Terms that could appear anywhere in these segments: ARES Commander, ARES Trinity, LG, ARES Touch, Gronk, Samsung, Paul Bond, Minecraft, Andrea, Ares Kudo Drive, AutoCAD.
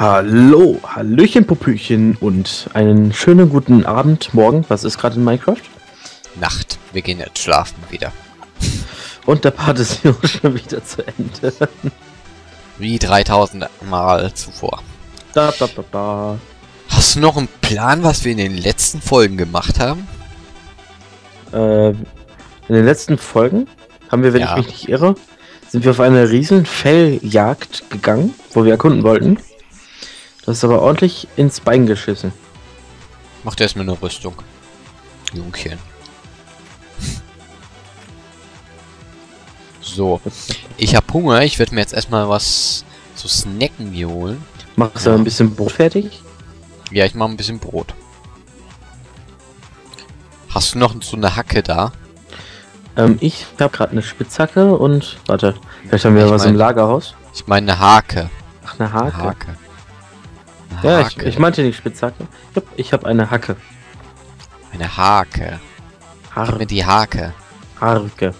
Hallo, Hallöchen, Popüchen und einen schönen guten Abend, Morgen. Was ist gerade in Minecraft? Nacht. Wir gehen jetzt schlafen wieder. Und der Part ist hier schon wieder zu Ende. Wie 3000 Mal zuvor. Hast du noch einen Plan, was wir in den letzten Folgen gemacht haben? In den letzten Folgen haben wir, wenn ich mich nicht irre, sind wir auf eine riesen Felljagd gegangen, wo wir erkunden wollten. Das ist aber ordentlich ins Bein geschissen. Macht erstmal eine Rüstung. Jungchen. So. Ich habe Hunger. Ich werde mir jetzt erstmal was zu snacken hier holen. Machst du ein bisschen Brot fertig? Ja, ich mache ein bisschen Brot. Hast du noch so eine Hacke da? Ich habe gerade eine Spitzhacke und... Warte, vielleicht haben wir was im Lagerhaus. Ich meine eine Hake. Ach, eine Hake. Eine Hake. Ja, ich meinte nicht Spitzhacke. Ich habe eine Hacke. Eine Hake. Gib mir die Hake. Harke.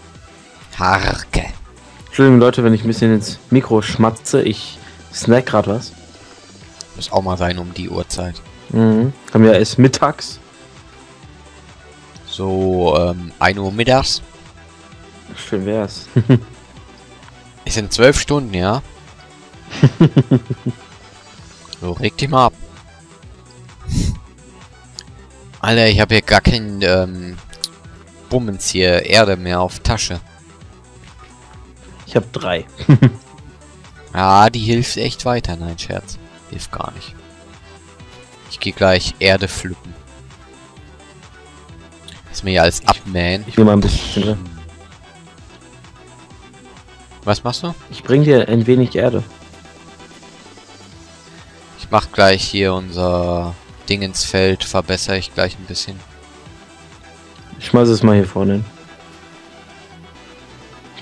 Harke. Entschuldigung, Leute, wenn ich ein bisschen ins Mikro schmatze. Ich snack gerade was. Muss auch mal sein um die Uhrzeit. Mhm. Haben wir erst mittags. So, 1 Uhr mittags. Schön wär's. Es sind 12 Stunden, ja? So, reg dich mal ab. Alter, ich habe hier gar keinen Bummens hier, Erde mehr auf Tasche. Ich habe 3. Ah, die hilft echt weiter. Nein, Scherz. Hilft gar nicht. Ich gehe gleich Erde pflücken. Lass mir hier alles abmähen. Ich will mal ein bisschen drin. Was machst du? Ich bring dir ein wenig Erde. Mach gleich hier unser Ding ins Feld, verbessere ich gleich ein bisschen. Ich schmeiß es mal hier vorne hin.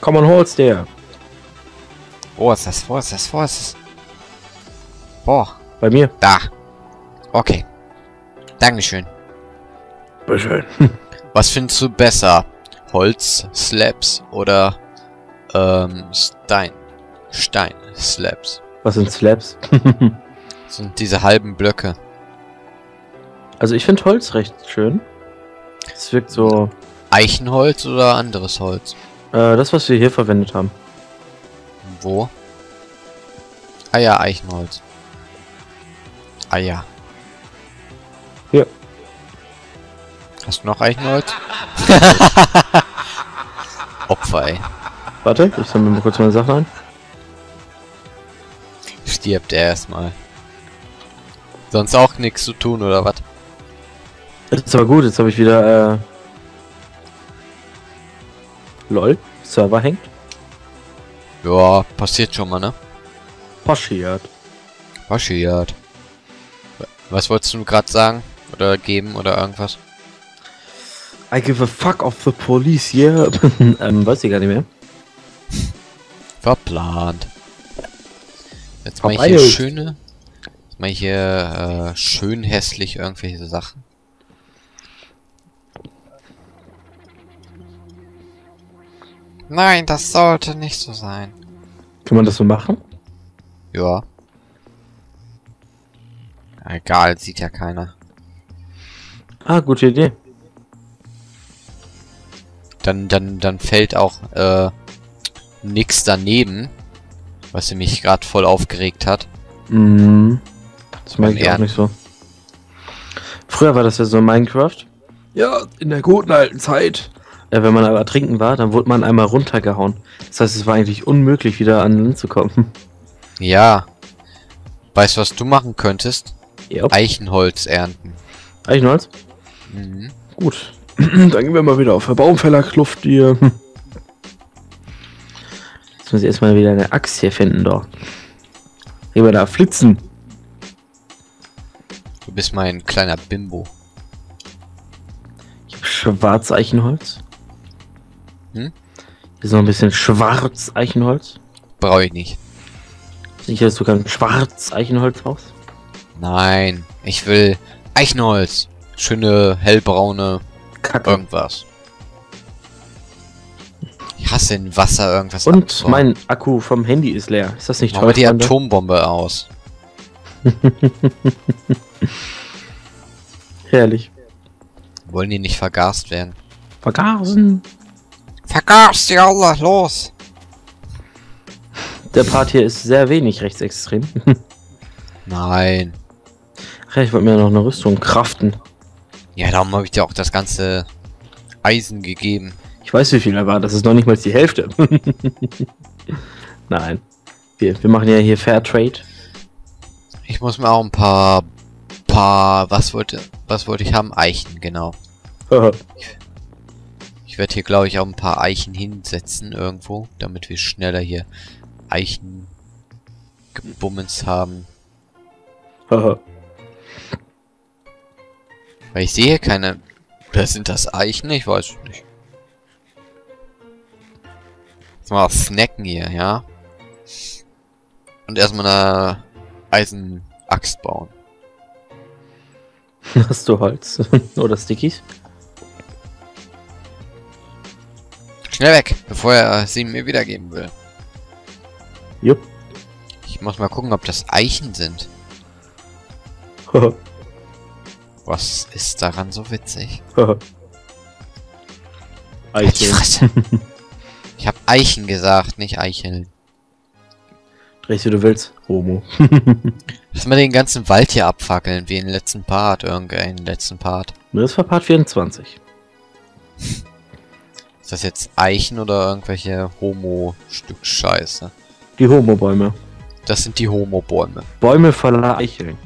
Komm und hol's dir. Wo ist das? Wo ist das? Wo ist das? Boah. Bei mir? Da. Okay. Dankeschön. Bitteschön. Was findest du besser? Holz, Slabs oder Stein? Stein, Slabs. Was sind Slabs? Sind diese halben Blöcke. Also ich finde Holz recht schön. Es wirkt so... Eichenholz oder anderes Holz? Das, was wir hier verwendet haben. Wo? Ah ja, Eichenholz. Ah ja. Hier. Hast du noch Eichenholz? Opfer, ey. Warte, ich sammle mal kurz meine Sachen ein. Stirbt er erstmal. Sonst auch nichts zu tun, oder was? Ist aber gut, jetzt habe ich wieder, LOL, Server hängt. Ja, passiert schon mal, ne? Passiert. Passiert. Was wolltest du gerade sagen? Oder geben, oder irgendwas? I give a fuck off the police, yeah. Weiß ich gar nicht mehr. Verplant. Jetzt mal hier schöne... Mal hier schön hässlich irgendwelche Sachen. Nein, das sollte nicht so sein. Kann man das so machen? Ja. Egal, sieht ja keiner. Ah, gute Idee. Dann fällt auch nichts daneben, was mich gerade voll aufgeregt hat. Mhm. Das mag ich auch nicht so. Früher war das ja so in Minecraft. Ja, in der guten alten Zeit. Wenn man aber trinken war, dann wurde man einmal runtergehauen. Das heißt, es war eigentlich unmöglich, wieder an Land zu kommen. Ja. Weißt du, was du machen könntest? Yep. Eichenholz ernten. Eichenholz? Mhm. Gut. Dann gehen wir mal wieder auf der Baumfällerkluft hier. Jetzt muss ich erstmal wieder eine Axt hier finden, doch. Gehen wir da flitzen. Du bist mein kleiner Bimbo. Ich hab Schwarzeichenholz. Hm? Ist noch ein bisschen Schwarzeichenholz. Brauche ich nicht. Sicher, dass du kein Schwarzeichenholz brauchst? Nein, ich will Eichenholz. Schöne hellbraune Kacke. Irgendwas. Ich hasse in Wasser irgendwas. Und mein Akku vom Handy ist leer. Ist das nicht toll? Aber die Atombombe aus. Herrlich. Wollen die nicht vergast werden? Vergasen! Vergast, ja Allah, los! Der Part hier ist sehr wenig rechtsextrem. Nein. Ach ja, ich wollte mir noch eine Rüstung craften. Ja, darum habe ich dir auch das ganze Eisen gegeben. Ich weiß, wie viel da war, das ist noch nicht mal die Hälfte. Nein. Wir machen ja hier Fairtrade. Ich muss mir auch ein paar... Was wollte ich haben? Eichen, genau. Ich werde hier, glaube ich, auch ein paar Eichen hinsetzen irgendwo, damit wir schneller hier Eichen gebummens haben. Weil ich sehe keine... Das sind das Eichen? Ich weiß nicht. Jetzt mal snacken hier, ja? Und erstmal eine Eisenaxt bauen. Hast du Holz? Oder Stickies? Schnell weg, bevor er sie mir wiedergeben will. Jupp. Ich muss mal gucken, ob das Eichen sind. Was ist daran so witzig? Eichen. Ich habe Eichen gesagt, nicht Eicheln. Drehst wie du willst, Homo. Lass mal den ganzen Wald hier abfackeln, wie im letzten Part, irgendeinen letzten Part. Das war Part 24. Ist das jetzt Eichen oder irgendwelche Homo-Stück-Scheiße? Die Homo-Bäume. Das sind die Homo-Bäume. Bäume voller Eicheln.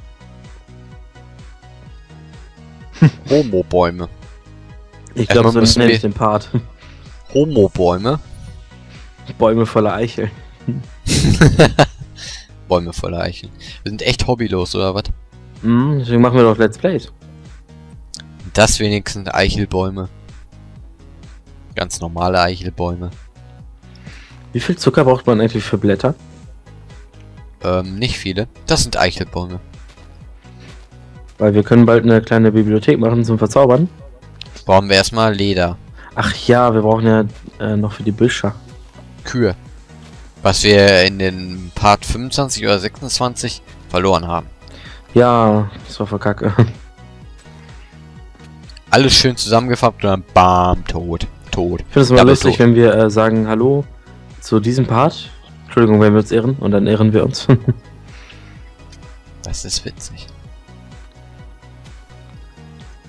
Homo-Bäume. Ich glaube, so nenne ich den Part. Homo-Bäume? Bäume voller Eicheln. Bäume voller Eichen. Wir sind echt hobbylos, oder was? Mhm, deswegen machen wir doch Let's Plays. Das wenigstens Eichelbäume. Ganz normale Eichelbäume. Wie viel Zucker braucht man eigentlich für Blätter? Nicht viele. Das sind Eichelbäume. Weil wir können bald eine kleine Bibliothek machen zum Verzaubern. Brauchen wir erstmal Leder. Ach ja, wir brauchen ja noch für die Büscher Kühe. Was wir in den Part 25 oder 26 verloren haben. Ja, das war voll kacke. Alles schön zusammengefappt und dann bam, tot. Ich finde es mal lustig, wenn wir sagen Hallo zu diesem Part. Entschuldigung, wenn wir uns ehren und dann ehren wir uns. Das ist witzig.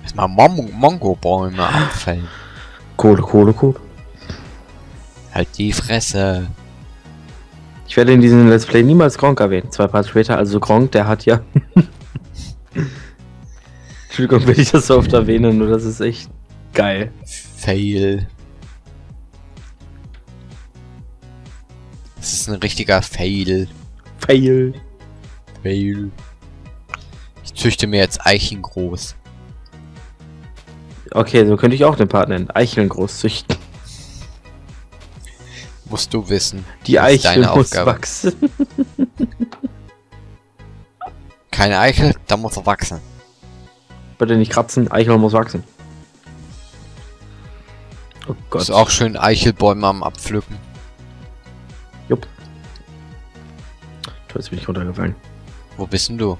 Erstmal Mango-Bäume anfällen. Kohle. Halt die Fresse. Ich werde in diesem Let's Play niemals Gronk erwähnen. 2 Parts später, also Gronk, der hat ja... Entschuldigung, will ich das so oft erwähnen, nur das ist echt geil. Fail. Das ist ein richtiger Fail. Fail. Ich züchte mir jetzt Eichen groß. Okay, so könnte ich auch den Part nennen. Eicheln groß züchten. Musst du wissen. Die Eichel muss wachsen. Keine Eichel, da muss er wachsen. Bitte nicht kratzen, Eichel muss wachsen. Oh Gott. Ist auch schön Eichelbäume am Abpflücken. Jupp. Jetzt bin ich runtergefallen. Wo bist denn du?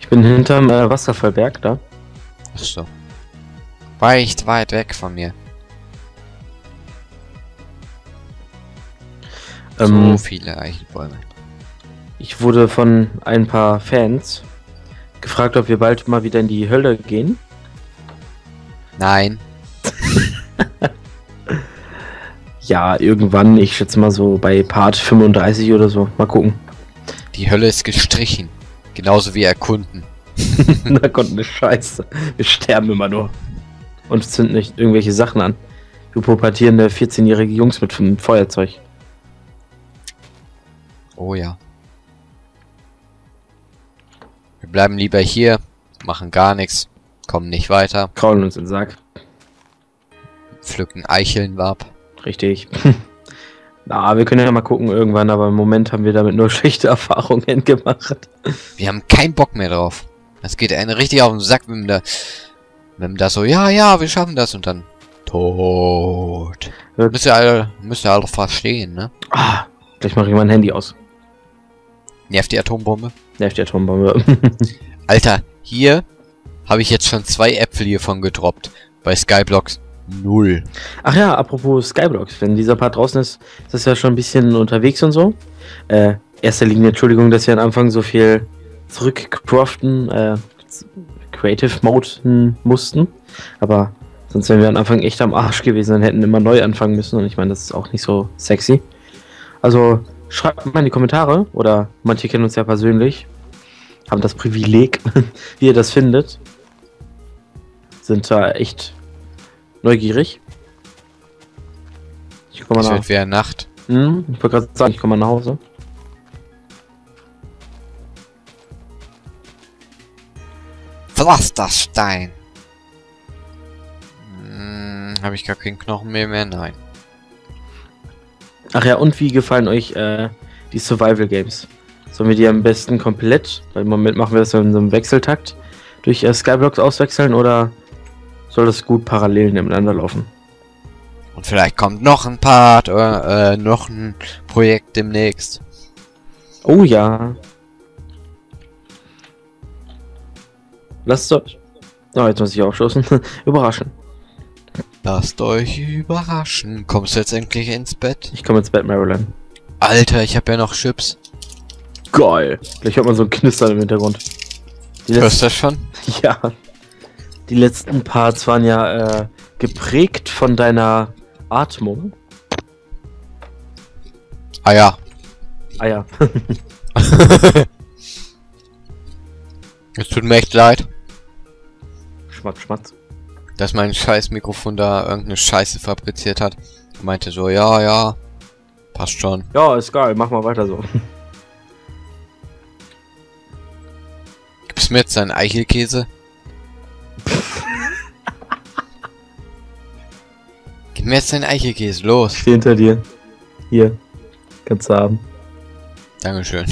Ich bin hinterm Wasserfallberg da. Ach so. Weicht weit weg von mir. So viele Eichelbäume. Ich wurde von ein paar Fans gefragt, ob wir bald mal wieder in die Hölle gehen. Nein. Ja, irgendwann, ich schätze mal so bei Part 35 oder so. Mal gucken. Die Hölle ist gestrichen. Genauso wie erkunden. Erkunden ist scheiße. Wir sterben immer nur. Und zünden nicht irgendwelche Sachen an. Wir pubertierende 14-jährige Jungs mit Feuerzeug. Oh ja. Wir bleiben lieber hier, machen gar nichts, kommen nicht weiter. Kraulen uns in den Sack. Pflücken Eicheln ab. Richtig. Na, wir können ja mal gucken irgendwann, aber im Moment haben wir damit nur schlechte Erfahrungen gemacht. Wir haben keinen Bock mehr drauf. Das geht einen richtig auf den Sack, wenn man da so, ja, wir schaffen das und dann... Tot. Müsst ihr alle verstehen, ne? Ah, gleich mache ich mein Handy aus. Nervt die Atombombe? Nervt die Atombombe. Alter, hier habe ich jetzt schon 2 Äpfel hiervon gedroppt. Bei Skyblocks 0. Ach ja, apropos Skyblocks. Wenn dieser Part draußen ist, ist das ja schon ein bisschen unterwegs und so. Erster Linie, Entschuldigung, dass wir am Anfang so viel zurückcraften, Creative Mode mussten. Aber sonst wären wir am Anfang echt am Arsch gewesen, dann hätten wir immer neu anfangen müssen. Und ich meine, das ist auch nicht so sexy. Also schreibt mal in die Kommentare, oder manche kennen uns ja persönlich, haben das Privileg, wie ihr das findet. Sind da echt neugierig. Ich komme mal nach. Es wird wieder Nacht. Hm, ich wollte gerade sagen, ich komme mal nach Hause. Pflasterstein. Habe ich gar keinen Knochen mehr? Nein. Ach ja, und wie gefallen euch die Survival Games? Sollen wir die am besten komplett, weil im Moment machen wir das in so einem Wechseltakt, durch Skyblocks auswechseln, oder soll das gut parallel nebeneinander laufen? Und vielleicht kommt noch ein Part oder noch ein Projekt demnächst. Oh ja. Lasst euch... Oh, jetzt muss ich auch schießen. Überraschen. Lasst euch überraschen. Kommst du jetzt endlich ins Bett? Ich komme ins Bett, Marilyn. Alter, ich habe ja noch Chips. Geil. Vielleicht hört man so ein Knistern im Hintergrund. Hörst du das schon? Ja. Die letzten Parts waren ja geprägt von deiner Atmung. Ah ja. Ah ja. Es tut mir echt leid. Schmatz, schmatz. Dass mein scheiß Mikrofon da irgendeine Scheiße fabriziert hat. Meinte so, ja, ja, passt schon. Ja, ist geil, mach mal weiter so. Gibst du mir jetzt deinen Eichelkäse? Gib mir jetzt deinen Eichelkäse, los. Ich stehe hinter dir. Hier, kannst du haben. Dankeschön.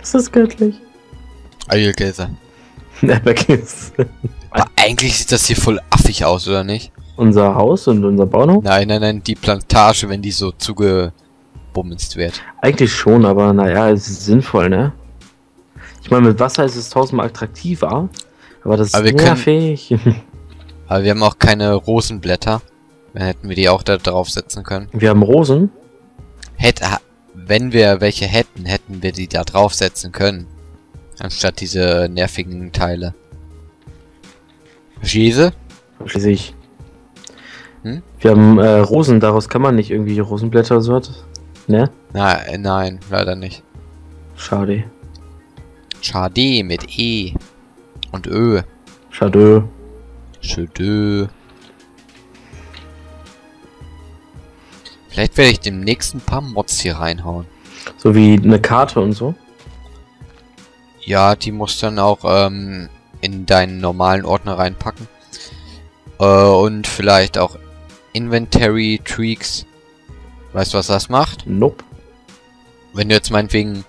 Das ist göttlich. Eichelkäse. Eichelkäse. Aber eigentlich sieht das hier voll affig aus, oder nicht? Unser Haus und unser Bauernhof? Nein, nein, nein, die Plantage, wenn die so zugebumst wird. Eigentlich schon, aber naja, es ist sinnvoll, ne? Ich meine, mit Wasser ist es 1000-mal attraktiver, aber das ist nervig. Aber wir haben auch keine Rosenblätter. Dann hätten wir die auch da draufsetzen können. Wir haben Rosen? Wenn wir welche hätten, hätten wir die da draufsetzen können. Anstatt diese nervigen Teile. Schieße? Verstehe ich. Hm? Wir haben Rosen, daraus kann man nicht irgendwie Rosenblätter oder so was, ne? Nein, nein, leider nicht. Schade. Schade mit E. Und Ö. Schade. Schade. Vielleicht werde ich dem nächsten paar Mods hier reinhauen. So wie eine Karte und so? Ja, die muss dann auch, in deinen normalen Ordner reinpacken. Und vielleicht auch Inventory Tweaks. Weißt du, was das macht? Nope. Wenn du jetzt meinetwegen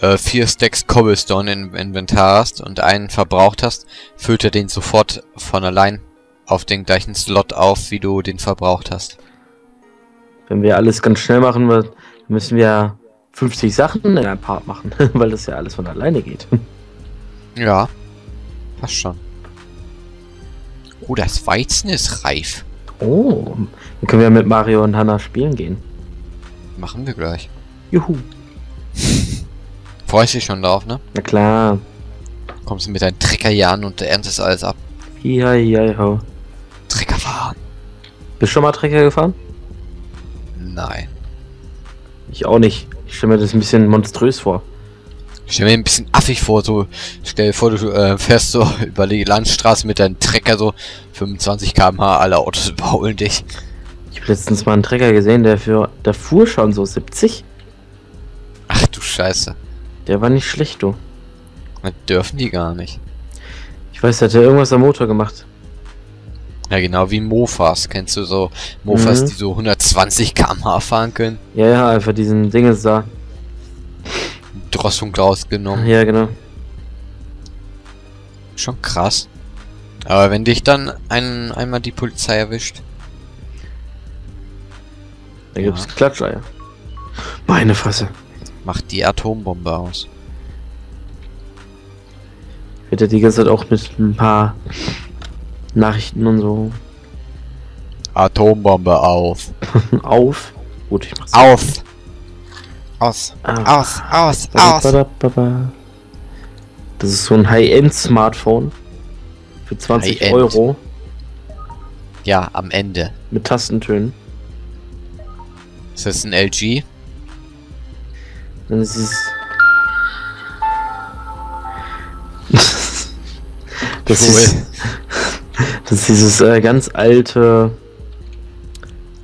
4 Stacks Cobblestone im Inventar hast und einen verbraucht hast, füllt er den sofort von allein auf den gleichen Slot auf, wie du den verbraucht hast. Wenn wir alles ganz schnell machen, müssen wir 50 Sachen in einem Part machen, weil das ja alles von alleine geht. Ja. Passt schon. Oh, das Weizen ist reif. Oh, dann können wir mit Mario und Hannah spielen gehen. Machen wir gleich. Juhu. Freust dich schon drauf, ne? Na klar. Kommst du mit deinen Treckerjahren und erntest alles ab. Ja, ja, ho. Trecker fahren. Bist du schon mal Trecker gefahren? Nein. Ich auch nicht. Ich stelle mir das ein bisschen monströs vor. Ich stelle mir ein bisschen affig vor, so, stell dir vor, du fährst so über die Landstraße mit deinem Trecker so 25 km/h, alle Autos überholen dich. Ich habe letztens mal einen Trecker gesehen, der fuhr schon so 70. Ach du Scheiße. Der war nicht schlecht, du. Das dürfen die gar nicht. Ich weiß, der hat ja irgendwas am Motor gemacht. Ja, genau wie Mofas. Kennst du so Mofas, die so 120 km/h fahren können? Ja, ja, einfach diesen Dinges da. Drossung rausgenommen. Ja, genau. Schon krass. Aber wenn dich dann einmal die Polizei erwischt. Da gibt's Klatscheier. Meine Fresse. Macht die Atombombe aus. Wird ja die ganze Zeit auch mit ein paar Nachrichten und so. Atombombe auf. Auf? Gut, ich mach's. Auf! Aus! Aus! Aus! Aus! Das ist so ein High-End-Smartphone. Für 20 High-End. Euro. Ja, am Ende. Mit Tastentönen. Ist das ein LG? Dann ist es... das, cool. Ist, das ist dieses ganz alte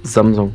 Samsung.